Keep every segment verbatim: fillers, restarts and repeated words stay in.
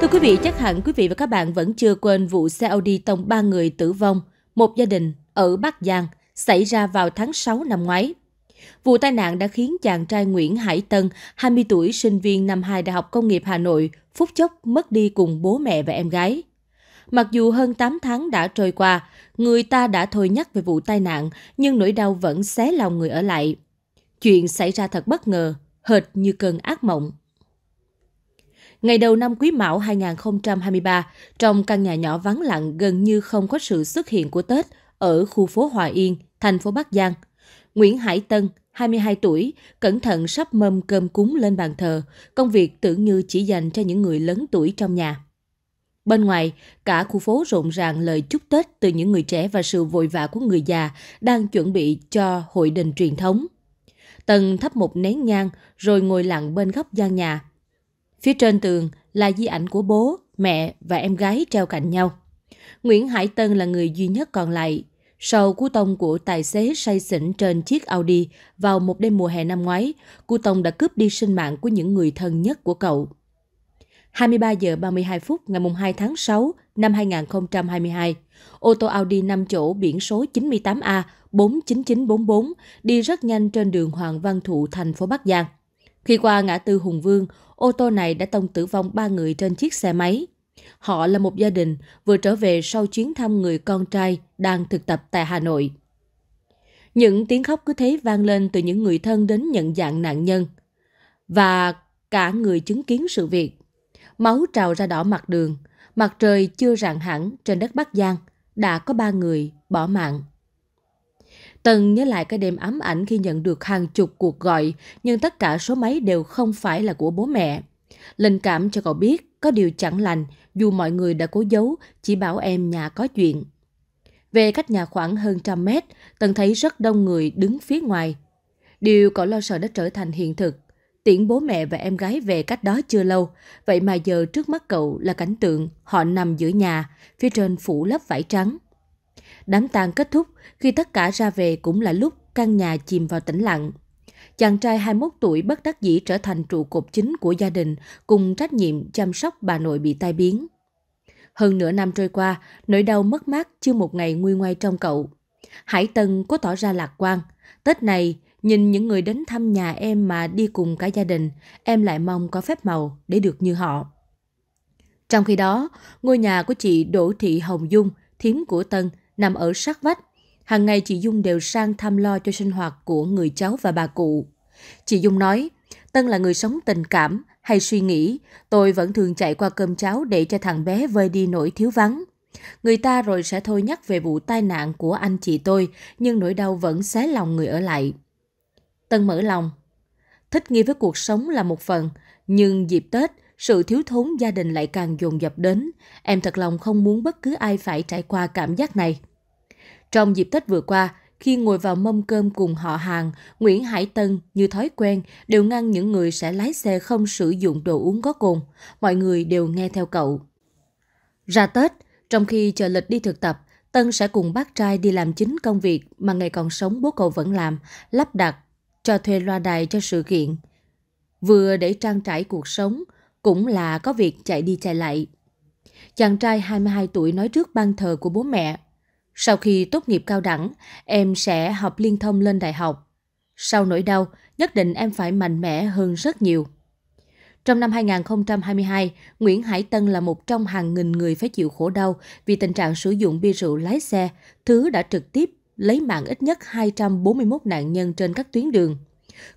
Thưa quý vị, chắc hẳn quý vị và các bạn vẫn chưa quên vụ xe Audi tông ba người tử vong, một gia đình ở Bắc Giang xảy ra vào tháng sáu năm ngoái. Vụ tai nạn đã khiến chàng trai Nguyễn Hải Tân, hai mươi tuổi, sinh viên năm hai Đại học Công nghiệp Hà Nội, phút chốc mất đi cùng bố mẹ và em gái. Mặc dù hơn tám tháng đã trôi qua, người ta đã thôi nhắc về vụ tai nạn, nhưng nỗi đau vẫn xé lòng người ở lại. Chuyện xảy ra thật bất ngờ, hệt như cơn ác mộng. Ngày đầu năm Quý Mão hai nghìn không trăm hai mươi ba, trong căn nhà nhỏ vắng lặng gần như không có sự xuất hiện của Tết ở khu phố Hòa Yên, thành phố Bắc Giang, Nguyễn Hải Tân, hai mươi hai tuổi, cẩn thận sắp mâm cơm cúng lên bàn thờ, công việc tưởng như chỉ dành cho những người lớn tuổi trong nhà. Bên ngoài, cả khu phố rộn ràng lời chúc Tết từ những người trẻ và sự vội vã của người già đang chuẩn bị cho hội đình truyền thống. Tân thắp một nén nhang rồi ngồi lặng bên góc gian nhà. Phía trên tường là di ảnh của bố, mẹ và em gái treo cạnh nhau. Nguyễn Hải Tân là người duy nhất còn lại. Sau cú tông của tài xế say xỉn trên chiếc Audi vào một đêm mùa hè năm ngoái, cú tông đã cướp đi sinh mạng của những người thân nhất của cậu. hai mươi ba giờ ba mươi hai phút ngày hai tháng sáu năm hai nghìn không trăm hai mươi hai, ô tô Audi năm chỗ biển số chín tám A bốn chín chín bốn bốn đi rất nhanh trên đường Hoàng Văn Thụ, thành phố Bắc Giang. Khi qua ngã tư Hùng Vương, ô tô này đã tông tử vong ba người trên chiếc xe máy. Họ là một gia đình vừa trở về sau chuyến thăm người con trai đang thực tập tại Hà Nội. Những tiếng khóc cứ thế vang lên từ những người thân đến nhận dạng nạn nhân và cả người chứng kiến sự việc. Máu trào ra đỏ mặt đường, mặt trời chưa rạng hẳn trên đất Bắc Giang, đã có ba người bỏ mạng. Tân nhớ lại cái đêm ám ảnh khi nhận được hàng chục cuộc gọi, nhưng tất cả số máy đều không phải là của bố mẹ. Linh cảm cho cậu biết có điều chẳng lành, dù mọi người đã cố giấu, chỉ bảo em nhà có chuyện. Về cách nhà khoảng hơn trăm mét, Tân thấy rất đông người đứng phía ngoài. Điều cậu lo sợ đã trở thành hiện thực. Tiễn bố mẹ và em gái về cách đó chưa lâu, vậy mà giờ trước mắt cậu là cảnh tượng họ nằm giữa nhà, phía trên phủ lớp vải trắng. Đám tang kết thúc, khi tất cả ra về cũng là lúc căn nhà chìm vào tĩnh lặng. Chàng trai hai mươi mốt tuổi bất đắc dĩ trở thành trụ cột chính của gia đình, cùng trách nhiệm chăm sóc bà nội bị tai biến. Hơn nửa năm trôi qua, nỗi đau mất mát chưa một ngày nguôi ngoai trong cậu. Hải Tân có tỏ ra lạc quan, Tết này nhìn những người đến thăm nhà em mà đi cùng cả gia đình, em lại mong có phép màu để được như họ. Trong khi đó, ngôi nhà của chị Đỗ Thị Hồng Dung, thím của Tân, nằm ở sát vách. Hàng ngày chị Dung đều sang thăm lo cho sinh hoạt của người cháu và bà cụ. Chị Dung nói, Tân là người sống tình cảm, hay suy nghĩ, tôi vẫn thường chạy qua cơm cháo để cho thằng bé vơi đi nỗi thiếu vắng. Người ta rồi sẽ thôi nhắc về vụ tai nạn của anh chị tôi, nhưng nỗi đau vẫn xé lòng người ở lại. Tân mở lòng, thích nghi với cuộc sống là một phần, nhưng dịp Tết, sự thiếu thốn gia đình lại càng dồn dập đến. Em thật lòng không muốn bất cứ ai phải trải qua cảm giác này. Trong dịp Tết vừa qua, khi ngồi vào mâm cơm cùng họ hàng, Nguyễn Hải Tân như thói quen đều ngăn những người sẽ lái xe không sử dụng đồ uống có cồn. Mọi người đều nghe theo cậu. Ra Tết, trong khi chờ lịch đi thực tập, Tân sẽ cùng bác trai đi làm chính công việc mà ngày còn sống bố cậu vẫn làm, lắp đặt, cho thuê loa đài cho sự kiện. Vừa để trang trải cuộc sống, cũng là có việc chạy đi chạy lại. Chàng trai hai mươi hai tuổi nói trước ban thờ của bố mẹ, sau khi tốt nghiệp cao đẳng, em sẽ học liên thông lên đại học. Sau nỗi đau, nhất định em phải mạnh mẽ hơn rất nhiều. Trong năm hai nghìn không trăm hai mươi hai, Nguyễn Hải Tân là một trong hàng nghìn người phải chịu khổ đau vì tình trạng sử dụng bia rượu lái xe, thứ đã trực tiếp lấy mạng ít nhất hai trăm bốn mươi mốt nạn nhân trên các tuyến đường.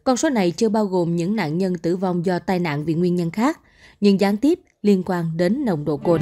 Con số này chưa bao gồm những nạn nhân tử vong do tai nạn vì nguyên nhân khác, nhưng gián tiếp liên quan đến nồng độ cồn.